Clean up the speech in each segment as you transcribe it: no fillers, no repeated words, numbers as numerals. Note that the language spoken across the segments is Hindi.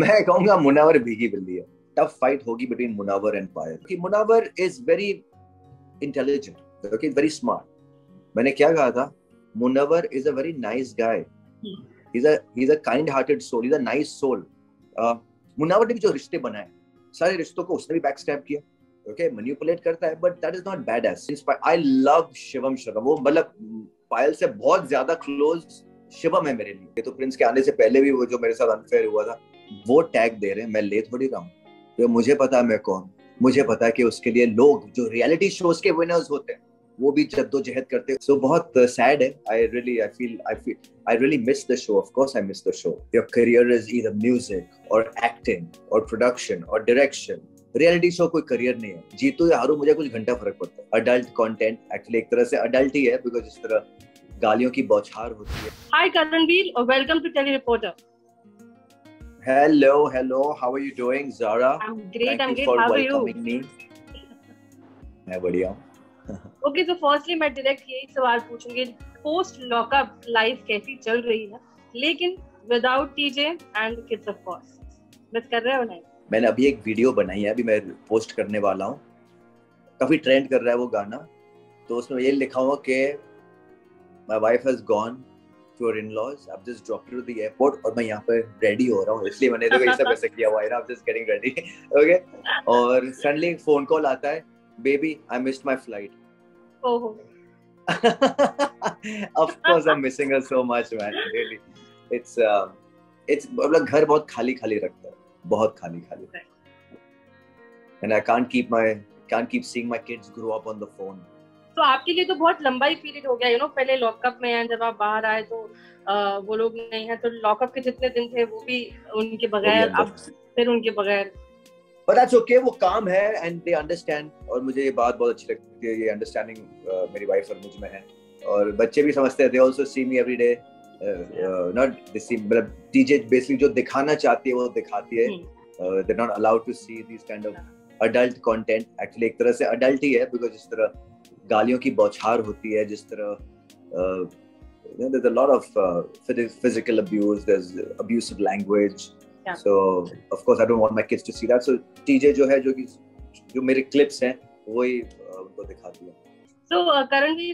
मैं कहूंगा मुनावर भीगी बिल्ली है। टफ फाइट होगी बिटवीन मुनावर एंड पायल कि Munawar is very intelligent, okay, very smart. मैंने क्या कहा था, Munawar is a very nice guy, he is a kind hearted soul, is a nice soul. Munawar ने भी जो रिश्ते बनाए, सारे रिश्तों को उसने भी बैक स्टैप किया, ओके, मैनिपुलेट करता है, but that is not bad S. I love Shivam Sharma, वो मतलब पायल से बहुत ज्यादा क्लोज शिवम है मेरे लिए। तो प्रिंस के आने से पहले भी वो जो मेरे साथ अनफेयर हुआ था, वो टैग दे रहे हैं, मैं ले थोड़ी रहा हूँ। तो मुझे पता है मैं कौन, मुझे पता है कि उसके लिए लोग जो रियलिटी शोज के विनर्स होते हैं वो भी जद्दोजहद करते हैं। सो बहुत सैड है। I really miss the show. Of course I miss the show. Your career is either music or acting or production or direction. Reality show कोई करियर नहीं है। जीतो या हारो मुझे कुछ घंटा फर्क पड़ता है। अडल्ट कंटेंट एक्चुअली एक तरह से अडल्ट ही है, बिकॉज इस तरह गालियों की बौछार होती है। Hi Karanveer, welcome to tele reporter. Hello. How are you doing, Zara? I'm great. How are you? मैं बढ़िया हूँ। Okay, so firstly मैं डायरेक्ट यही सवाल पूछूंगी, पोस्ट लॉकअप लाइफ कैसी चल रही है, लेकिन without TJ and kids of course, miss कर रहे हो ना? मैंने अभी एक वीडियो बनाई है, अभी मैं पोस्ट करने वाला हूँ। काफी ट्रेंड कर रहा है वो गाना, तो उसमें ये लिखा हुआ कि my wife has gone to her in laws, I have just dropped her to the airport, और मैं यहाँ पे रेडी हो रहा हूँ, इसलिए मैंने देखो ये सब ऐसा किया हुआ है ना, I am just getting ready, okay. और सडनली एक फोन कॉल आता है, baby I missed my flight. ओहो, of course I am missing her so much man, really it's मतलब घर बहुत खाली रखता है, बहुत खाली। And I can't keep seeing my kids grow up on the phone. तो आपके लिए तो बहुत लंबा ही पीरियड हो गया, you know, पहले लॉकअप में हैं, जब आप बाहर आए तो वो लोग नहीं हैं, तो लॉकअप के जितने दिन थे वो भी उनके बगैर, अब फिर उनके बगैर। But that's okay, वो काम है and they understand, और मुझे ये बात बहुत अच्छी लगती है, ये अंडरस्टैंडिंग मेरी वाइफ और मुझ में है, और बच्चे भी समझते हैं, they also see me every day. मतलब टीजे बेसिकली जो दिखाना चाहती है वो दिखाती है, they're not allowed to see these kind of adult content. Actually एक तरह से adult ही है, because जिस तरह गालियों की बौछार होती है, जिस तरह there's a lot of physical abuse, there's abusive language. Yeah. So of course I don't want my kids to see that. So TJ जो है, जो मेरे clips हैं वही उनको दिखाती है। So currently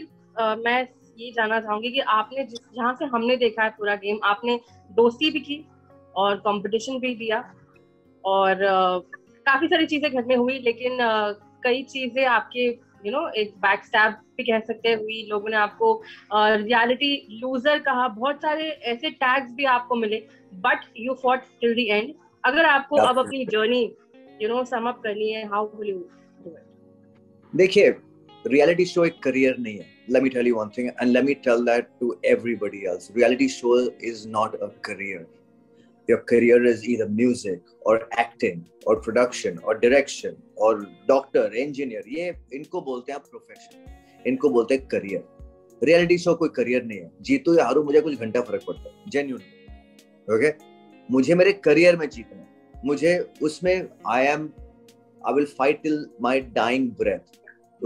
मैं ये जानना चाहूंगी कि आपने जहाँ से हमने देखा है पूरा गेम, आपने दोस्ती भी की और कंपटीशन भी दिया, और काफी सारी चीजें घर में हुई, लेकिन कई चीजें आपके यू नो एक बैक स्टैब भी कह सकते हुई, लोगों ने आपको रियलिटी लूजर कहा, बहुत सारे ऐसे टैग्स भी आपको मिले, but you fought till the end. अगर आपको अब अपनी journey you know sum up करनी है, how will you do it? देखिए, रियलिटी शो एक करियर नहीं है। Let me tell you one thing, and let me tell that to everybody else. Reality show is not a career. Your career is either music or acting or production or direction or doctor, engineer. ये इनको बोलते हैं profession, इनको बोलते हैं career. Reality show कोई career नहीं है। जीतो या हारो मुझे कुछ घंटा फर्क पड़ता है, genuinely. Okay? मुझे मेरे career में जीतना है, मुझे उसमें I will fight till my dying breath.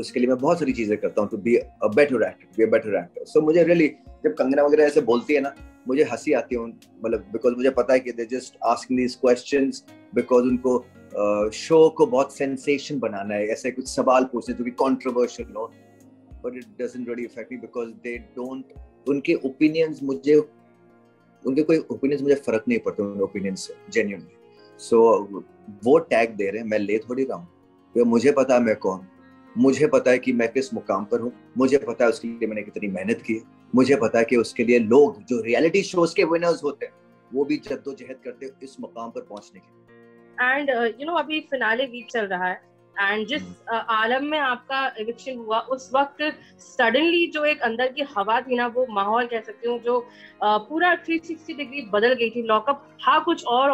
उसके लिए मैं बहुत सारी चीजें करता हूँ, to be a better actor, be a better actor. So मुझे रियली जब कंगना वगैरह ऐसे बोलती है ना, मुझे हंसी आती है, मतलब बिकॉज मुझे पता है कि they just asking these questions because उनको शो को बहुत सेंसेशन बनाना है, ऐसे कुछ सवाल पूछने जो कि कंट्रोवर्शियल हो, but it doesn't really affect me because they don't, उनके कोई ओपिनियंस मुझे फर्क नहीं पड़ता उन ओपिनियन से, जेन्युइनली। सो वो टैग दे रहे हैं, मैं ले थोड़ी रहा हूँ, मुझे पता है मैं कौन, मुझे पता है कि मैं किस मुकाम पर हूँ, मुझे पता है उसके लिए मैंने कितनी मेहनत की, मुझे पता है कि उसके लिए लोग जो रियलिटी शोज के विनर्स होते हैं वो भी जद्दोजहद करते हैं इस मुकाम पर पहुंचने के। एंड यू नो अभी फिनाले वीक चल रहा है, एंड जिस आलम में आपका एविक्शन हुआ, उस वक्त सडनली जो एक अंदर की हवा थी ना, वो माहौल कह सकती हूँ जो पूरा 360 डिग्री बदल गई थी। लॉकअप था कुछ और,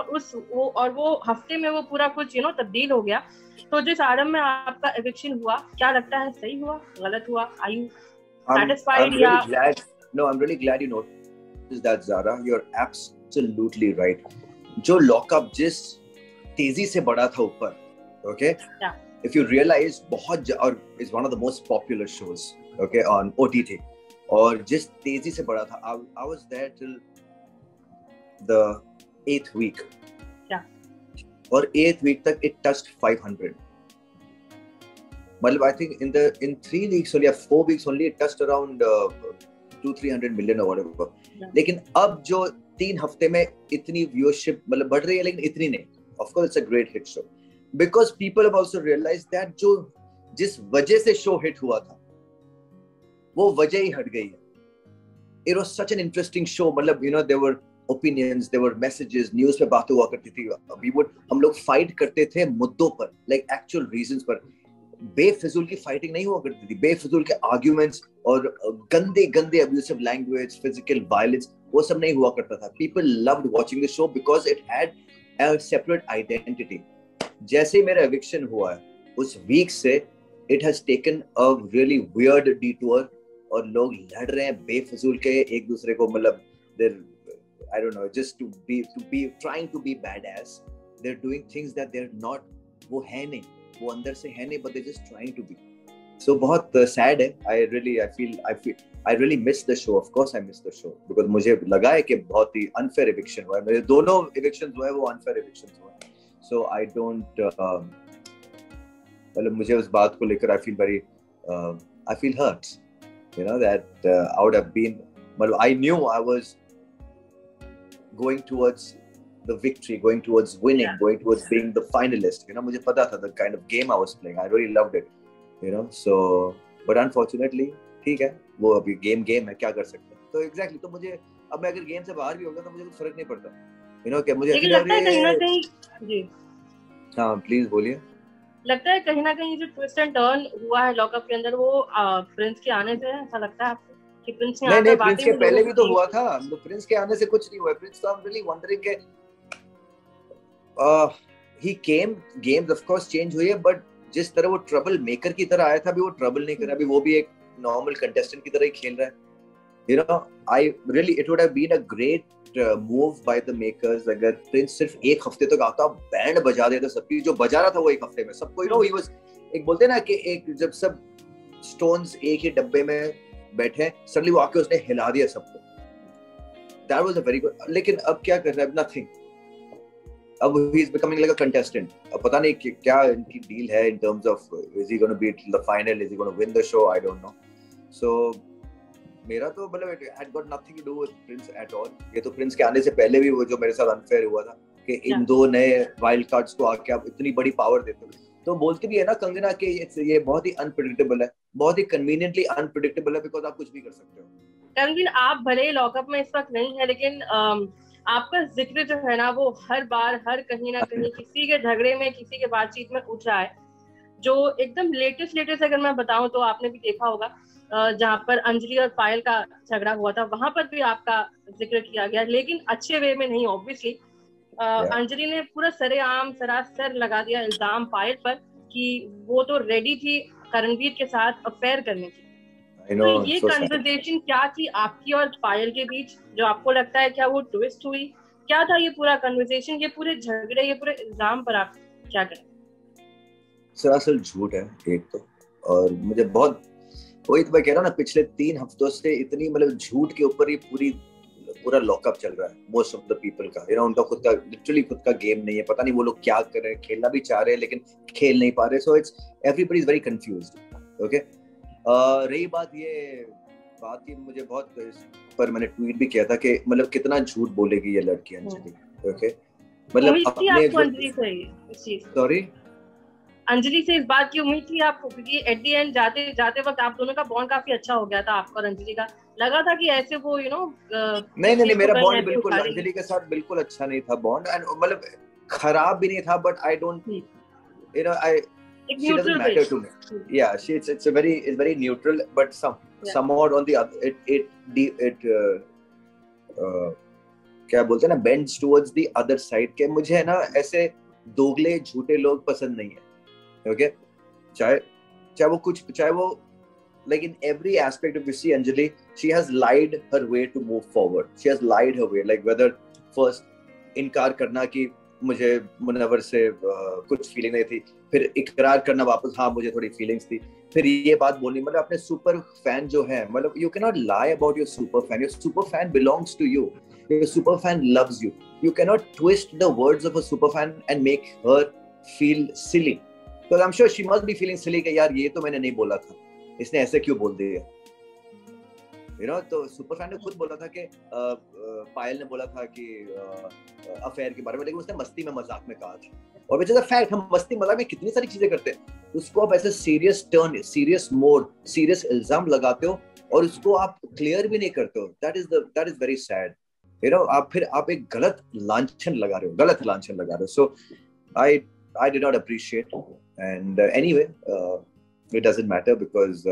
वो हफ्ते में वो पूरा कुछ यू नो तब्दील हो गया। तो जिस आलम में आपका एविक्शन हुआ, क्या लगता है सही हुआ, गलत हुआ? Are you satisfied? No, I'm really glad you noticed that, Zara. You're absolutely right. जो लॉकअप जिस तेजी से बढ़ा था ऊपर, okay? Yeah. If you realize, बहुत और is one of the most popular shows, okay, on OTT. और जिस तेजी से बढ़ा था, I was there till the 8th week. Yeah. और 8 वीक तक इट टच्ड 500. मतलब I think in 3 weeks only या 4 weeks only it touched around 200-300 million और व्हाटएवर. लेकिन अब जो 3 हफ्ते में इतनी व्यूअरशिप मतलब बढ़ रही है, लेकिन इतनी नहीं. Of course it's a great hit show because people have also realised that जो जिस वजह से शो हिट हुआ था वो वजह ही हट गई है. It was such an interesting show. मतलब you know there were opinions, there were messages, news पे बातें हुआ करती थी. हम लोग fight करते थे मुद्दों पर, like actual reasons पर. बेफिजूल की fighting नहीं हुआ करती थी, बेफिजूल के arguments और गंदे गंदे abusive language, physical violence, वो सब नहीं हुआ करता था. People loved watching the show because it had a separate identity. जैसे ही मेरा eviction हुआ है उस week से it has taken a really weird detour और लोग लड़ रहे हैं बेफिजूल के एक दूसरे को. मतलब I don't know, just to be trying to be badass. They're doing things that they're not. वो है नहीं, वो अंदर से है नहीं, but they're just trying to be. So बहुत sad है. I really miss the show. Of course I miss the show because मुझे लगा है कि बहुत ही unfair eviction हुआ है. मेरे दोनों evictions हुए हैं, वो unfair evictions हुए हैं. So I don't. मतलब मुझे उस बात को लेकर I feel hurt. You know that I would have been. मतलब I knew I was. Going towards the victory, going towards winning, yeah. going towards being the finalist. You know, मुझे पता था the kind of game I was playing. I really loved it. You know, so but unfortunately, ठीक है, वो अभी game है, क्या कर सकते हैं. तो exactly, तो मुझे अब मैं अगर game से बाहर भी होगा तो मुझे कुछ फर्क नहीं पड़ता. You know, क्या मुझे कहीं ना कहीं जी. हाँ, please बोलिए. लगता है कहीं ना कहीं जो twist and turn हुआ है लॉकअप के अंदर वो प्रिंस के आने से ऐसा लगता है आपको? नहीं, प्रिंस के पहले भी तो हुआ था. प्रिंस के आने से कुछ नहीं हुआ. प्रिंस तो I'm really wondering के he came, games of course change हुई है, but जिस तरह वो ट्रबल मेकर की तरह आया था अभी वो ट्रबल नहीं कर रहा. अभी वो भी एक नॉर्मल कंटेस्टेंट की तरह ही खेल रहा है. You know, I really it would have been a great move by the makers अगर प्रिंस सिर्फ 1 हफ्ते तक आता, बैंड बजा देता सबकी. जो बजा रहा था वो 1 हफ्ते में सबको. You know, he was एक बोलते ना कि एक जब सब स्टोन्स एक ही डब्बे में बैठे सडनली वो आके उसने हिला दिया सबको. That was a very good. लेकिन अब क्या कर रहा है? Nothing. अब he is becoming like a contestant. अब पता नहीं कि क्या इनकी डील है in terms of is he going to be the final? Is he going to win the show? I don't know. So मेरा तो मतलब it had got nothing to do with Prince at all. ये तो Prince के आने से पहले भी वो जो मेरे साथ unfair हुआ था कि इन दो नए वाइल्ड कार्ड्स को आके आप इतनी बड़ी पावर देते हो. तो बोलते भी है ना कंगना के ये बहुत ही अनप्रेडिक्टेबल है, बहुत ही कन्वीनियंटली अनप्रेडिक्टेबल है बिकॉज आप कुछ भी कर सकते हो. करणवीर, आप भले लॉकअप में इस वक्त नहीं है लेकिन आपका जिक्र जो है ना वो हर बार हर कहीं ना कहीं किसी के झगड़े में किसी के बातचीत में उठा है. जो एकदम लेटेस्ट अगर मैं बताऊं तो आपने भी देखा होगा जहाँ पर अंजलि और पायल का झगड़ा हुआ था वहां पर भी आपका जिक्र किया गया लेकिन अच्छे वे में नहीं ऑब्वियसली. अंजलि ने पूरा सरेआम सरासर लगा दिया इल्जाम पायल पर कि वो तो रेडी थी करणवीर के साथ अफेयर करने की. तो ये कन्वर्सेशन क्या थी आपकी और पायल के बीच जो आपको लगता है क्या वो ट्विस्ट हुई? क्या था ये पूरा कन्वर्सेशन, ये पूरे झगड़े, ये पूरे इल्जाम पर आप क्या करें? सरासर झूठ है एक तो. और मुझे बहुत वही तो मैं कह रहा हूँ ना पिछले 3 हफ्तों से इतनी मतलब झूठ के ऊपर ही पूरा लॉकअप चल रहा है मोस्ट ऑफ द पीपल का. यू नो उनका खुद का गेम नहीं है. पता नहीं वो लोग क्या कर रहे हैं. खेलना भी चाह रहे हैं लेकिन खेल नहीं पा रहे. So it's everybody is very confused. Okay, रही बात ये मुझे बहुत पर मैंने ट्वीट भी किया था कि मतलब कितना झूठ बोलेगी ये लड़की अंजलि. ओके, मतलब सॉरी अंजलि से इस बात की उम्मीद थी आपको क्योंकि एट दी एंड जाते जाते वक्त आप दोनों का बॉन्ड काफी अच्छा हो गया था आपका और अंजलि का. लगा था कि ऐसे वो यू नो नहीं मेरा बॉन्ड बिल्कुल अंजलि के साथ बिल्कुल अच्छा नहीं था बॉन्ड. एंड मतलब खराब भी नहीं था but I don't you know I it doesn't matter to me. या she it's a very is very neutral but some odd on the other it क्या बोलते हैं ना bends towards the other side. के मुझे है ना ऐसे दोगले झूठे लोग पसंद नहीं है. Okay, चाहे वो like in every aspect of you see Anjali, she has lied her way to move forward. She has lied her way, like whether first इनकार करना कि मुझे मुनव्वर से कुछ फीलिंग नहीं थी, फिर इकरार करना वापस हाँ मुझे थोड़ी फीलिंग्स थी, फिर ये बात बोलनी. मतलब अपने सुपर फैन जो है मतलब you cannot lie about your super fan. Your super fan belongs to you. Your superfan loves you. You cannot twist the words of a superfan and make her feel silly. Because I'm sure she must be feeling silly कि यार ये तो मैंने नहीं बोला था, इसने ऐसे क्यों बोल दिया? You know, तो superfan ने खुद बोला था कि पायल ने बोला था कि अफेयर के बारे में, लेकिन उसने मस्ती में मजाक में कहा था. और which is a fact, हम मस्ती मजाक में कितनी सारी चीजें करते हैं, उसको आप ऐसे serious turn, serious mode, serious इल्जाम लगाते हो और उसको आप क्लियर भी नहीं करते हो. That is very sad. You know, आप एक गलत लांछन लगा रहे हो, So I did not appreciate, and anyway, it doesn't matter because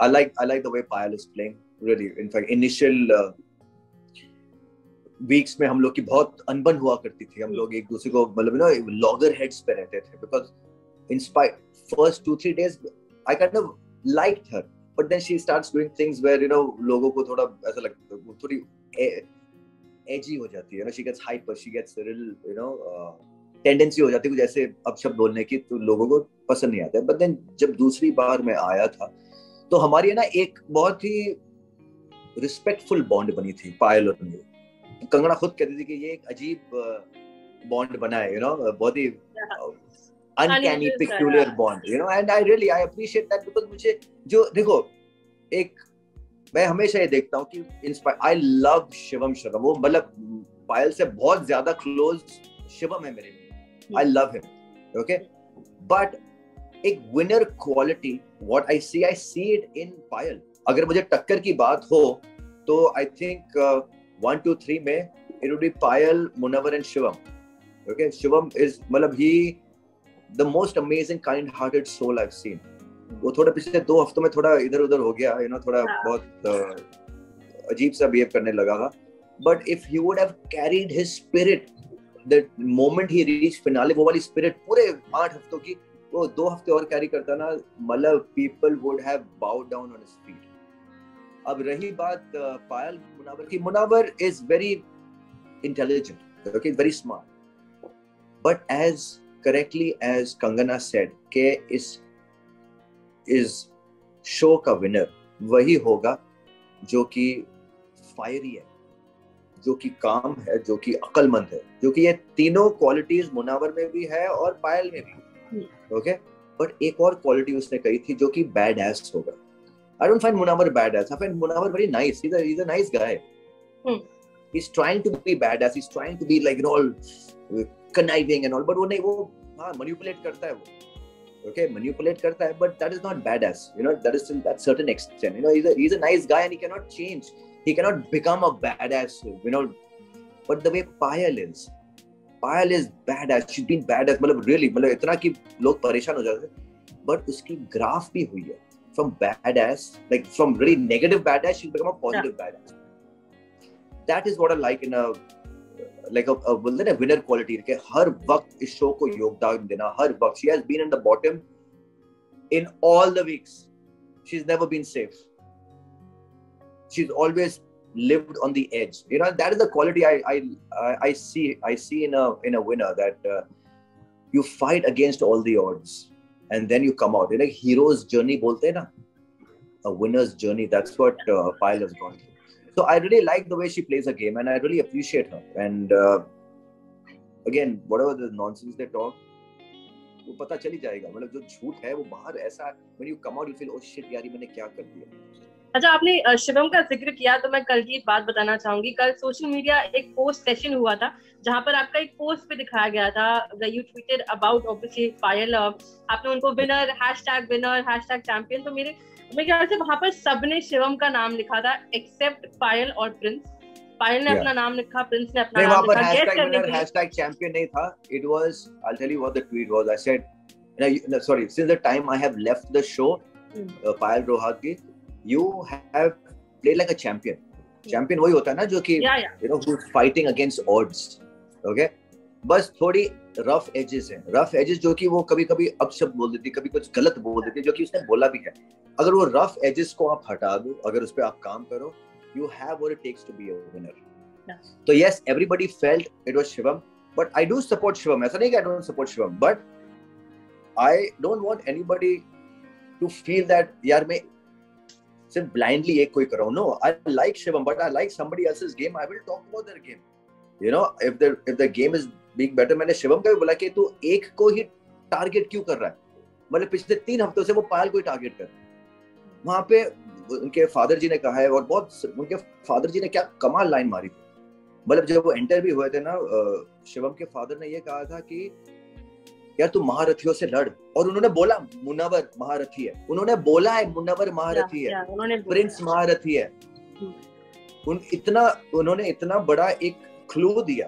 I like the way Payal is playing. Really, in fact, initial weeks में हम लोग की बहुत अनबन हुआ करती थी. हम लोग एक दूसरे को मतलब ना लॉगर हेड्स पे रहते थे because in spite first 2-3 days I kind of liked her, but then she starts doing things where you know लोगों को थोड़ा ऐसा लगता है, थोड़ी edgy हो जाती है. You know, she gets hyper, she gets real, you know. Tendency हो जाती है कुछ ऐसे अपशब्द बोलने की, तो लोगों को पसंद नहीं आता है. बट देन जब दूसरी बार मैं आया था तो हमारी ना एक बहुत ही रिस्पेक्टफुल बॉन्ड बनी थी पायल और मेरी. कंगना खुद कहती थी कि ये एक अजीब बॉन्ड बना है, यू नो, बहुत ही uncanny peculiar bond, you know. And I appreciate that because मुझे जो देखो एक मैं हमेशा ये देखता हूँ कि आई लव शिवम शर्मा. वो मतलब पायल से बहुत ज्यादा क्लोज शिवम है मेरे लिए. I love him, okay, but एक winner quality what I see it in Payal. अगर मुझे टक्कर की बात हो तो I think 1, 2, 3 में it would be Payal, Munawar and Shivam. Okay, Shivam is मतलब he the most amazing kind-hearted soul I've seen. वो थोड़ा पिछले 2 हफ्तों में थोड़ा इधर उधर हो गया, you know, थोड़ा बहुत अजीब सा बिहेव करने लगा था. But if he would have carried his spirit the moment he reached finale, वो वाली spirit पूरे 8 हफ्तों की, वो 2 हफ्ते और कैरी करता ना, मतलब people would have bowed down on his feet. अब रही बात पायल मुनावर की, Munawar is very intelligent, okay, very smart. But as correctly as Kangana said, के इस show का winner वही होगा जो कि fiery है, जो कि काम है, जो कि अक्लमंद है, जो कि ये तीनों क्वालिटीज मुनावर में भी है और पायल में भी, ओके. बट एक और क्वालिटी उसने कही थी जो कि बैड एस होगा. I don't find Munawar bad S. I find Munawar very nice. He is a nice guy. He is trying to be badass. He is trying to be like all conniving and all, but वो नहीं, वो हां मैनिपुलेट करता है, वो ओके मैनिपुलेट करता है, but that is not bad S, you know. That is in that certain extent, you know. He is a nice guy and he can not change. He cannot become a badass, you know. But the way Payal is badass. She's been badass, मतलब really, मतलब इतना कि लोग परेशान हो जाते हैं. But उसकी graph भी हुई है. From badass, like from really negative badass, she's become a positive badass. That is what I like in a बोलते हैं winner quality के हर वक्त इस show को योगदान देना, हर वक्त. She has been in the bottom in all the weeks. She's never been safe. She's always lived on the edge, you know. That is the quality I see in a winner, that you fight against all the odds and then you come out. It's like hero's journey bolte hai na, a winner's journey. That's what Payal has gone through. So I really like the way she plays her game, and I really appreciate her. And again, whatever the nonsense they talk, वो पता चली जाएगा. मतलब जो झूठ है वो बाहर ऐसा, when you come out you feel oh shit यार मैंने क्या कर दिया. अच्छा, आपने शिवम का जिक्र किया तो मैं कल की बात बताना चाहूंगी. कल सोशल मीडिया एक पोस्ट सेशन हुआ था जहां पर आपका एक पोस्ट पे दिखाया गया था, you tweeted about obviously Payal, आपने उनको विनर हैशटैग चैंपियन. तो मेरे ख्याल से वहां पर सबने शिवम का नाम लिखा था एक्सेप्ट पायल और प्रिंस. पायल ने अपना नाम लिखा, प्रिंस ने अपना नाम लिखा. गेस करने के लिए हैशटैग चैंपियन नहीं था. It was I will tell you what the tweet was. I said sorry since the time I have left the show Payal Rohatgi, you have played like a champion. Champion वही होता है ना जो कि you know who's fighting against odds, okay. बस थोड़ी rough edges जो कि वो कभी-कभी अपशब्द बोल देती, कभी कुछ गलत बोल देती, जो कि उसने बोला भी है. अगर वो rough edges को आप हटा दो, अगर उस पे आप काम करो, you have what it takes to be a winner. तो yes, everybody felt it was Shivam, but I do support Shivam. ऐसा नहीं कि I don't support Shivam, but I don't want anybody to feel that यार मैं सिर्फ blindly एक कोई करो. No, I like Shivam, but I like somebody else's game. I will talk about their game. You know, if the game is being better, मैंने शिवम का भी बोला कि तू एक को ही टारगेट क्यों कर रहा है. मतलब पिछले 3 हफ्तों से वो पायल को ही टारगेट कर रहा है. वहाँ पे उनके फादर जी ने कहा है, और बहुत उनके फादर जी ने क्या कमाल लाइन मारी थी. मतलब जब वो एंटर भी हुए थे ना, शिवम के फादर ने ये कहा था कि यार तू महारथियों से लड़, और उन्होंने बोला मुनव्वर महारथी है. उन्होंने बोला है मुनव्वर महारथी है, प्रिंस महारथी है. उन्होंने इतना बड़ा एक क्लू दिया,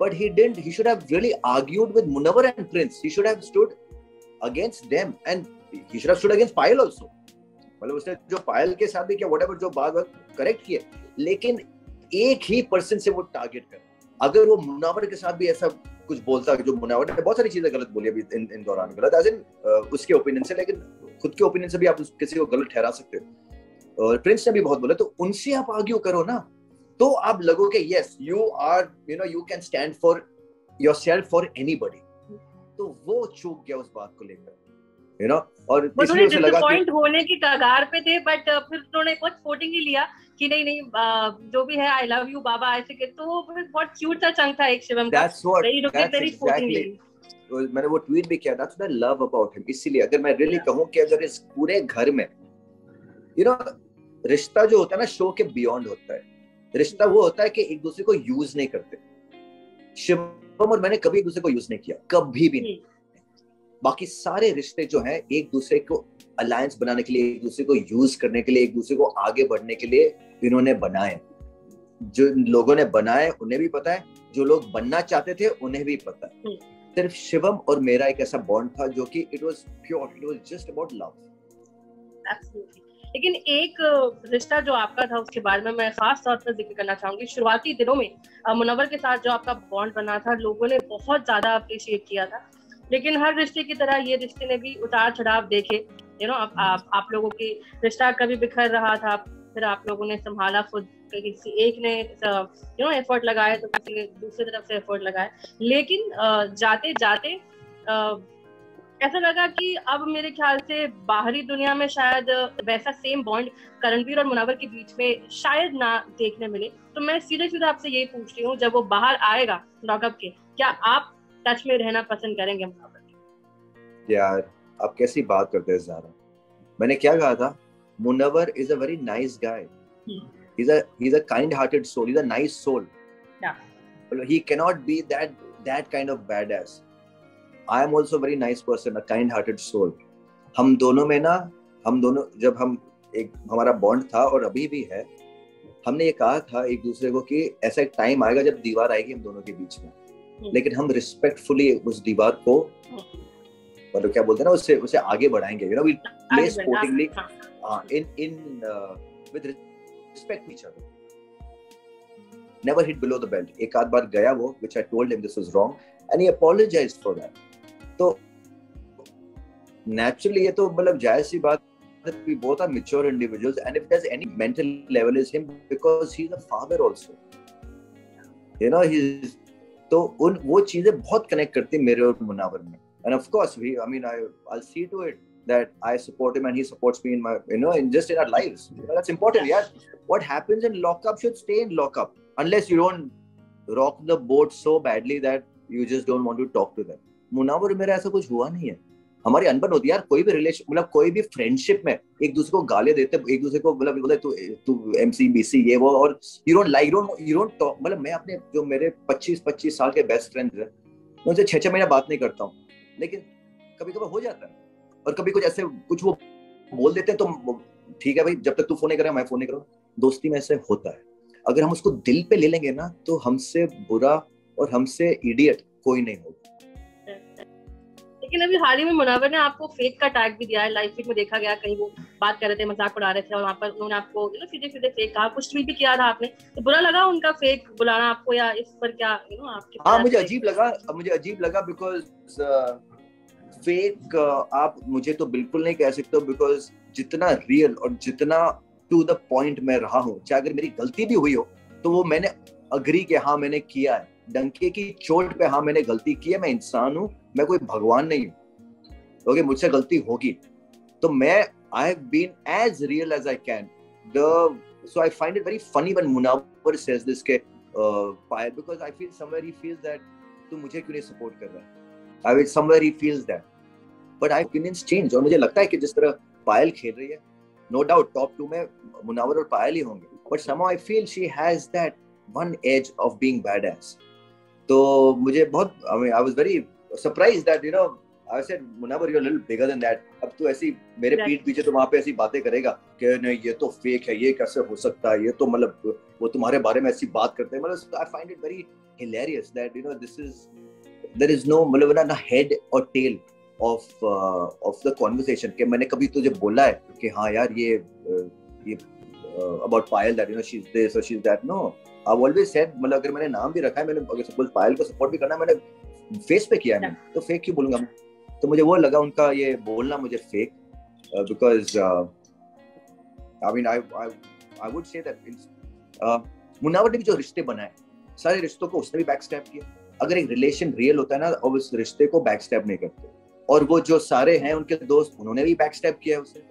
but he didn't, he should have really argued with Munawar and Prince. He should have stood against them, and he should have stood against Payal also. मतलब उसने जो पायल के साथ भी किया, व्हाटएवर जो बात करेक्ट किया, लेकिन एक ही पर्सन से वो टारगेट कर. अगर वो मुनव्वर के साथ भी ऐसा कुछ बोलता, जो मुनव्वर ने बहुत सारी चीजें गलत बोली अभी इन दौरान, गलत as in उसके ओपिनियन से, लेकिन खुद के ओपिनियन से भी आप किसी को गलत ठहरा सकते हो. और प्रिंस ने भी बहुत बोला, तो उनसे आप आर्ग्यू करो ना, तो आप लगोगे yes you are, you know, you can stand for yourself for anybody. तो वो चूक गया उस बात को लेकर, you know, और इसलिए उसे लगा कि होने की कगार पे थे, बट फिर उन्होंने बहुत स्पोर्टिंग ही लिया कि नहीं नहीं जो भी है आई लव यू बाबा ऐसे के. तो बहुत क्यूट सा चंग था एक शिवम का. मैंने वो ट्वीट भी किया, that's the love about him. इसीलिए अगर मैं रियली कहूं कि अगर इस पूरे घर में, यू नो, रिश्ता जो होता है ना शो के बियॉन्ड होता है. रिश्ता वो होता है कि एक दूसरे को यूज नहीं करते. शिवम और मैंने कभी एक दूसरे को यूज नहीं किया, कभी भी नहीं. बाकी सारे रिश्ते जो हैं एक दूसरे को अलायंस बनाने के लिए, एक दूसरे को यूज करने के लिए, एक दूसरे को आगे बढ़ने के लिए इन्होंने बनाए. जो लोगों ने बनाए उन्हें भी पता है, जो लोग बनना चाहते थे उन्हें भी पता है. सिर्फ शिवम और मेरा एक ऐसा बॉन्ड था जो कि it was pure, it was just about love. Absolutely. लेकिन एक रिश्ता जो आपका था उसके बारे में मैं खास तौर पर जिक्र करना चाहूंगी. शुरुआती दिनों में मुनव्वर के साथ जो आपका बॉन्ड बना था लोगों ने बहुत ज्यादा अप्रिशिएट किया था, लेकिन हर रिश्ते की तरह ये रिश्ते ने भी उतार चढ़ाव देखे, यू नो. आप लोगों के रिश्ता कभी बिखर रहा था, फिर आप लोगों ने संभाला खुद. किसी एक ने यू नो एफर्ट लगाया तो किसी ने दूसरी तरफ से एफर्ट लगाया, लेकिन जाते जाते ऐसा लगा कि अब मेरे ख्याल से बाहरी दुनिया में शायद वैसा सेम बॉन्ड करणवीर और मुनव्वर के बीच में शायद ना देखने मिले. तो मैं सीधे आपसे यही पूछ रही हूँ, जब वो बाहर आएगा लॉक अप के, क्या आप टच में रहना पसंद करेंगे मुनव्वर के? यार आप कैसी बात करते हैं ज़ारा. मैंने क्या कहा था, Munawar is a very nice guy, he is a kind hearted soul, he is a nice soul. He can not be that kind of badass. I am also very nice person, a kind hearted soul. हम दोनों में ना, हम दोनों जब हम एक हमारा बॉन्ड था और अभी भी है, हमने ये कहा था एक दूसरे को कि ऐसा एक टाइम आएगा जब दीवार आएगी हम दोनों के बीच में, लेकिन हम रिस्पेक्टफुली उस दीवार को, मतलब क्या बोलते हैं ना, उसे आगे बढ़ाएंगे, you know. We play sportingly in with respect each other, never hit below the belt. एक आध बार गया वो, which I told him this was wrong and he apologised for that. तो नेचुरली ये तो मतलब जायज सी बात है, we both are mature individuals and if there is any mental level is him, because he is a father also, you know. He is, तो उन वो चीजें बहुत कनेक्ट करती मेरे और मुनव्वर में. And of course we, I mean I see to it that I support him and he supports me in my, you know, in just in our lives. That's important यार. What happens in lock up should stay in lock up, unless you don't rock the boat so badly that you just don't want to talk to them. Munawar मेरा ऐसा कुछ हुआ नहीं है. हमारी अनबन होती है यार, कोई भी रिलेशन, मतलब कोई भी फ्रेंडशिप में एक दूसरे को गाली देते, एक दूसरे को मतलब बोलते तू एमसीबीसी ये वो, और you don't like, you don't talk. मतलब मैं अपने जो मेरे 25 साल के बेस्ट फ्रेंड्स हैं उनसे 6 महीना बात नहीं करता हूँ, लेकिन कभी कभी हो जाता है. और कभी कुछ ऐसे कुछ वो बोल देते हैं तो ठीक है भाई, जब तक तू फोन नहीं कर रहा मैं फोन नहीं कर रहा. दोस्ती में ऐसे होता है. अगर हम उसको दिल पे ले लेंगे ना तो हमसे बुरा और हमसे इडियट कोई नहीं होगा. लेकिन अभी हाल ही में मुनव्वर ने आपको फेक का टैग भी दिया है. लाइव फीड में देखा गया, कहीं वो बात कर रहे थे, मजाक उड़ा रहे थे और वहाँ पर उन्होंने आपको सीधे फेक कहा. कुछ ट्वीट भी किया था आपने, तो बुरा लगा उनका फेक बुलाना आपको, या इस पर क्या, यू नो, आपके? हाँ, मुझे अजीब लगा बिकॉज फेक आप मुझे तो बिल्कुल नहीं कह सकते, बिकॉज जितना रियल और जितना टू द पॉइंट मैं रहा हूँ, चाहे अगर मेरी गलती भी हुई हो तो वो मैंने अग्री के, हाँ मैंने किया है, डंके की चोट पे हाँ मैंने गलती की है. मैं इंसान हूँ, मैं कोई भगवान नहीं हूँ, ओके, मुझसे गलती होगी. तो मैं I have been as real as I can. So I find it very funny when Munawar says this ke Payal, because I feel somewhere he feels that tu mujhe kyun nahi support kar raha. I mean, somewhere he feels that. But my opinions change. और मुझे लगता है कि जिस तरह पायल खेल रही है, no doubt top 2 में मुनावर और पायल ही होंगे. But somehow I feel she has that one edge of being badass. तो मुझे बहुत, I mean, I was very surprised that, you know, I said, Munawar, you're a little bigger than that. अब तो ऐसी मेरे पीठ पीछे तो वहाँ पे ऐसी बातें करेगा कि नहीं ये तो फेक है, ये कैसे हो सकता है, ये तो मतलब वो तुम्हारे बारे में ऐसी बात करते हैं. मतलब I find it very hilarious that, you know, there is no मतलब ना head or tail of the conversation. कि मैंने कभी तुझे बोला है कि हाँ यार ये about Payal that, you know, she's this or she's that. No, I've always said मतलब अगर मैंने नाम भी रखा है, मैंने अगर सपोज पायल को सपोर्ट भी करना है, मैंने फेस पे किया है, मैंने तो फेक क्यों बोलूँगा. तो मुझे वो लगा उनका ये बोलना मुझे fake, because I mean I would say that Munawar ने भी जो रिश्ते बनाए, सारे रिश्तों को उसने भी बैकस्टैप किया. अगर एक रिलेशन रियल होता है ना, और उस रिश्ते को बैकस्टैप नहीं करते. और वो जो सारे हैं उनके दोस्त, उन्होंने भी बैकस्टैप किया है उसे.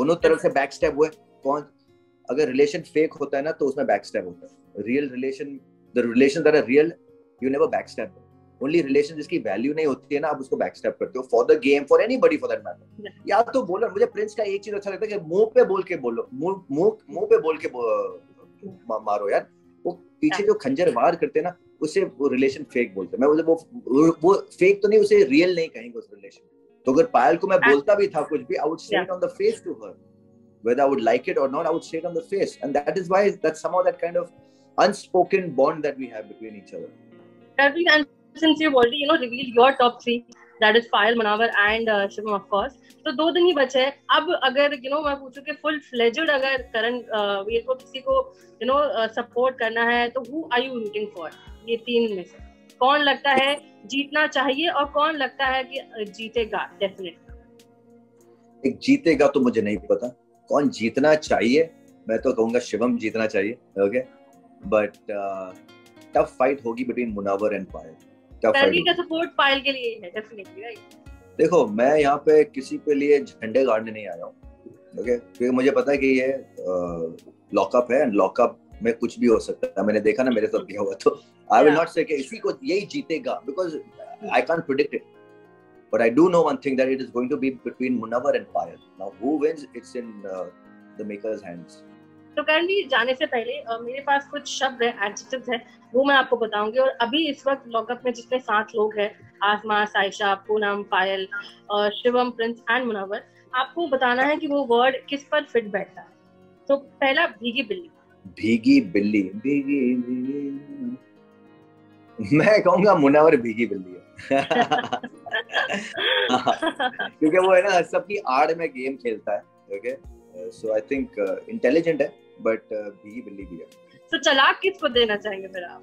दोनों तरफ से बैकस्टैप हुए. कौन, अगर रिलेशन फेक होता है ना तो उसमें बैकस्टैप होता है. Real relation, the relations that are real, you never backstab. Only relation जिसकी वैल्यू नहीं होती है ना, आप उसको बैकस्टैप करते हो for the game, for anybody for that matter. या तो बोलो, मुझे प्रिंस का एक चीज अच्छा लगता है कि मुंह पे बोल के बोलो, मुंह पे बोल के मारो यार. वो पीछे जो खंजर वार करते हैं ना, उसे वो रिलेशन फेक बोलते हैं. मैं वो फेक तो नहीं, उसे रियल नहीं कहेंगे उस रिलेशन. तो अगर पायल को मैं बोलता भी था कुछ भी, I would say it on the face to her. Whether I would like it or not, I would say it on the face, and that is why that's somehow that kind of unspoken bond that we have between each other. Karanvir, and since you've already, you know, revealed your top 3, that is Payal, Munawar, and Shivam, of course. So 2 दिन ही बचे हैं. अब अगर you know मैं पूछूं कि full fledged अगर Karanvir को किसी को you know support करना है, तो who are you rooting for? ये 3 में से कौन लगता है जीतना चाहिए और कौन लगता है कि जीतेगा? Definitely. एक जीतेगा तो मुझे नहीं पता. कौन जीतना चाहिए, मैं तो कहूंगा शिवम जीतना चाहिए. ओके, बट टफ फाइट होगी between Munawar and Payal. Tough का सपोर्ट पायल के लिए है डेफिनेटली, राइट. देखो, मैं यहाँ पे किसी के लिए झंडे गाड़ने नहीं आया हूँ, ओके, क्योंकि मुझे पता है कि ये लॉकअप है, एंड लॉकअप में कुछ भी हो सकता है. मैंने देखा ना मेरे साथ क्या हुआ. तो आई विल नॉट से कि इसी को यही जीतेगा, because I can't predict it. But I do know one thing, that it is going to be between Munawar and Payal. Now, who wins? It's in the maker's hands. So, Karanvir, जाने से पहले मेरे पास कुछ शब्द हैं, adjectives हैं, वो मैं आपको बताऊंगी. और अभी इस वक्त लॉकअप में जितने 7 लोग हैं, आसमा, सायशा, पूनम, पायल, शिवम, प्रिंस एंड मुनावर, आपको बताना है कि वो वर्ड किस पर फिट बैठता है. तो पहला, भीगी बिल्ली. भीगी बिल्ली, भीगी बिल्ली. मैं कहूँगा मुनावर भीगी बिल्ली है. क्योंकि वो है ना सबकी आड़ में गेम खेलता है. Okay, so I think intelligent है, बट भी बिल्ली भी है. तो चालाक किसको देना चाहेंगे फिर आप?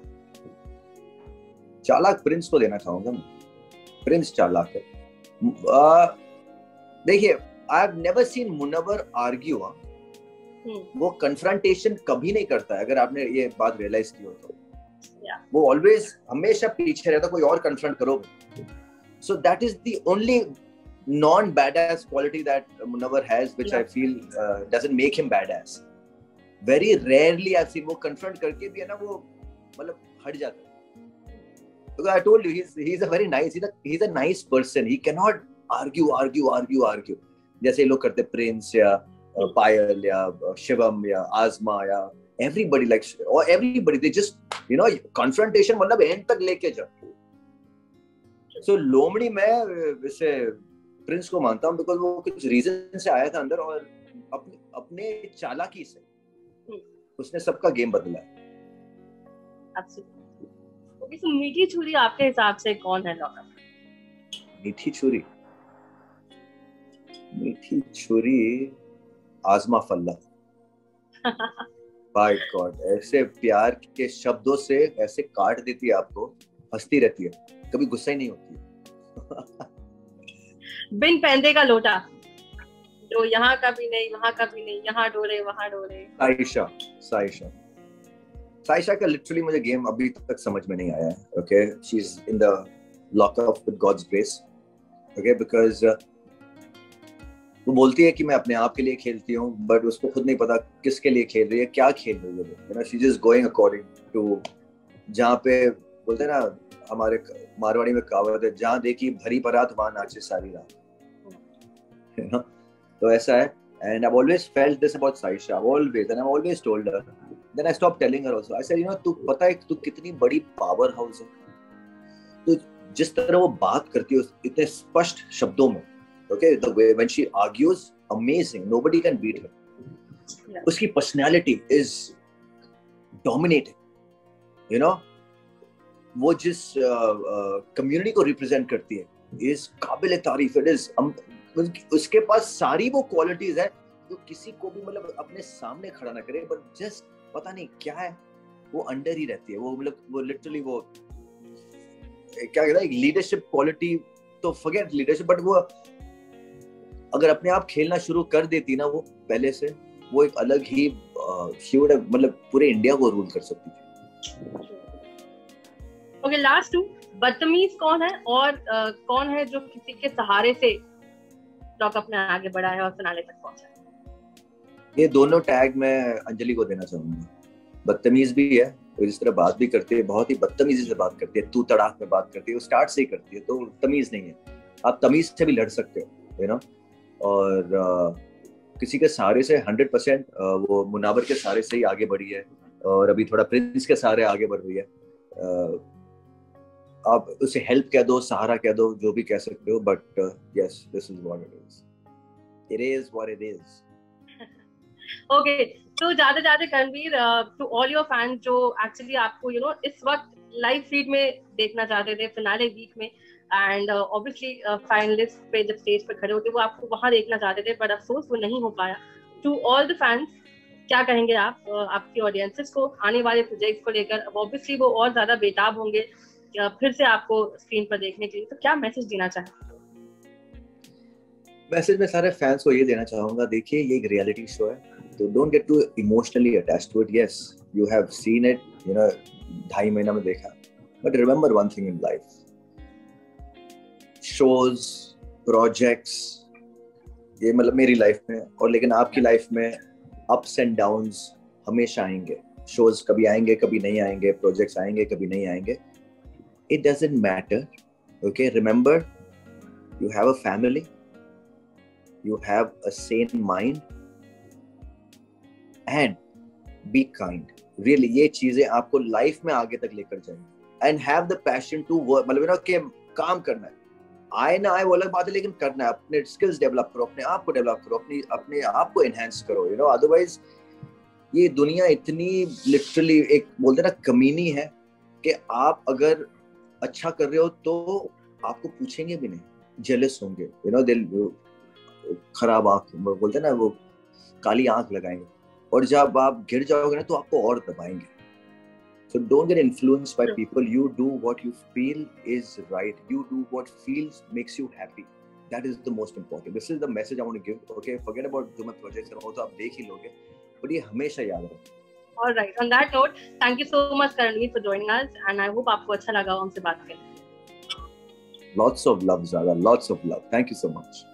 चालाक प्रिंस को देना चाहूंगा मैं. प्रिंस चालाक है. देखिए, I have never seen Munawar argue. वो कन्फ्रंटेशन कभी नहीं करता है, अगर आपने ये बात रियलाइज की हो तो. Yeah. वो ऑलवेज हमेशा पीछे रहता, कोई और कन्फ्रंट करो. So that is the only non badass quality that Munawar has, which I feel doesn't make him badass. Very rarely I see वो कन्फ्रंट करके भी है ना, वो मतलब हट जाता है. Because I told you, he is a very nice, he is a nice person. He can not argue argue argue argue जैसे लोग करते प्रिंस या पायल या शिवम या आजमा या everybody. Like, or everybody, they just, you know, confrontation मतलब end तक लेके जाते हैं. So लोमड़ी मैं वैसे प्रिंस को मानता हूँ, because वो कुछ रीजन से आया था अंदर, और अपने चालाकी से उसने सबका गेम बदला है. Okay, so मीठी छुरी आपके हिसाब से कौन है लॉकअप? मीठी छुरी आजमा फल्ला. My God, ऐसे प्यार के शब्दों से ऐसे काट देती है आपको, हंसती रहती है, कभी गुस्सा ही नहीं होती. बिन पैंदे का लोटा, जो यहाँ का भी नहीं वहाँ का भी नहीं, यहाँ डोले वहाँ डोले. सायशा का लिटरली मुझे गेम अभी तक समझ में नहीं आया है. Okay, she is in the lockup with God's grace. Okay, because वो बोलती है कि मैं अपने आप के लिए खेलती हूँ, बट उसको खुद नहीं पता किसके लिए खेल रही है, क्या खेल रही है वो, you know, she is just going according to, जहाँ पे बोलते हैं ना हमारे मारवाड़ी में कहावत है, जहाँ देखी भरी परात वहाँ नाचे सारी रात, you know? तो ऐसा है. And I've always felt this about Sayesha, always, and I've always told her. Then I stopped telling her also. I said, you know, तू पता है तू कितनी बड़ी पावर हाउस है, तो जिस तरह वो बात करती है इतने स्पष्ट शब्दों में, okay, the way when she argues, amazing, nobody can beat her. Yeah. उसकी personality is dominating, you know. वो जिस community को represent करती है is काबिले तारीफ, it is. उसके पास सारी वो क्वालिटीज है जो किसी को भी मतलब अपने सामने खड़ा ना करे, बट जस्ट पता नहीं क्या है वो अंडर ही रहती है, वो मतलब वो लिटरली वो क्या कहता है एक लीडरशिप क्वालिटी, तो फॉरगेट लीडरशिप, बट वो अगर अपने आप खेलना शुरू कर देती ना वो पहले से, वो एक अलग ही मतलब पूरे इंडिया को रूल कर सकती थी. ओके, लास्ट टू, बदतमीज कौन है और कौन है जो किसी के सहारे से लॉक अप में आगे बढ़ा है और फिनाले तक पहुंचा है? ये दोनों टैग मैं अंजलि को देना चाहूंगा. बदतमीज भी है, जिस तरह बात भी करती है, बहुत ही बदतमीजी से बात करती है, तू तड़ाक में बात करती है, वो स्टार्ट से ही करती है, तो तमीज नहीं है. आप तमीज से भी लड़ सकते हो, यू नो. और किसी के सहारे से 100% वो मुनावर के सहारे से ही आगे बढ़ी है, और अभी थोड़ा प्रिंस के सहारे आगे बढ़ रही है. आप उसे हेल्प कह दो, सहारा कह दो, जो भी कह सकते हो, but yes, this is what it is, it is what it is. Okay, तो ज्यादा ज्यादा Karanveer, to all your fans जो एक्चुअली आपको यू नो इस वक्त लाइव फीड में देखना चाहते थे फिनाले वीक में, एंड ऑब्वियसली फाइनलिस्ट पे जब स्टेज पे खड़े होते वो आपको वहां देखना चाहते थे, बट अफसोस वो नहीं हो पाया. टू ऑल द फैंस क्या कहेंगे आप आपकी ऑडियंसेस को आने वाले प्रोजेक्ट को लेकर? ऑब्वियसली वो और ज्यादा बेताब होंगे फिर से आपको स्क्रीन पर देखने के लिए, तो क्या मैसेज देना चाहेंगे? मैसेज में सारे फैंस को ये देना चाहूंगा, देखिए ये एक रियलिटी शो है, तो don't get to emotionally attached to it. Yes, you have seen it, you know, 2.5 महीना में देखा, but remember one thing in life, shows, projects, ये मतलब मेरी लाइफ में और लेकिन आपकी लाइफ में अप्स एंड डाउन्स हमेशा आएंगे. शोज कभी आएंगे कभी नहीं आएंगे, प्रोजेक्ट्स आएंगे कभी नहीं आएंगे. It doesn't matter. Okay, remember, you have a family, you have a sane mind, and be kind. Really, ये चीजें आपको life में आगे तक लेकर जाएंगी. And have the passion to work. मतलब ना कि काम करना है, आए ना आए वो अलग बात है, लेकिन करना है. अपने skills develop करो, अपने आप को develop करो, अपने आप को enhance करो. You know, otherwise ये दुनिया इतनी literally एक बोलते ना कमीनी है कि आप अगर अच्छा कर रहे हो तो आपको पूछेंगे भी नहीं, जेलस होंगे, यू नो, दिल खराब आंख बोलते हैं ना, वो काली आंख लगाएंगे, और जब आप गिर जाओगे ना तो आपको और दबाएंगे. So don't get influenced by people, you do what you feel is right, you do what feels makes you happy, that is the most important. This is the message I want to give. Okay, forget about जो मैं प्रोजेक्ट कर रहा हूं, तो आप देख ही लोगे, बट ये हमेशा याद रखना. All right. On that note, thank you so much, Karanvir, for joining us, and I hope आपको अच्छा लगा हमसे बात करके. Lots of love, Zara. Lots of love. Thank you so much.